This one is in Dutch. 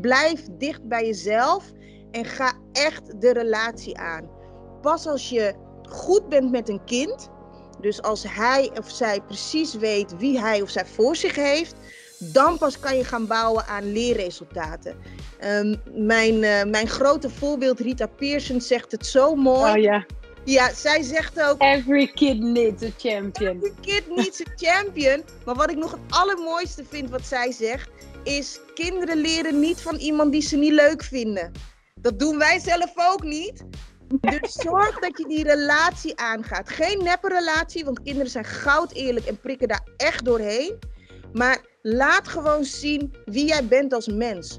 Blijf dicht bij jezelf en ga echt de relatie aan. Pas als je goed bent met een kind, dus als hij of zij precies weet wie hij of zij voor zich heeft, dan pas kan je gaan bouwen aan leerresultaten. Mijn grote voorbeeld, Rita Pearson, zegt het zo mooi. Oh, ja. Ja, zij zegt ook... Every kid needs a champion. Every kid needs a champion. Maar wat ik nog het allermooiste vind wat zij zegt, is kinderen leren niet van iemand die ze niet leuk vinden. Dat doen wij zelf ook niet. Dus zorg dat je die relatie aangaat. Geen neppe relatie, want kinderen zijn goud eerlijk en prikken daar echt doorheen. Maar laat gewoon zien wie jij bent als mens.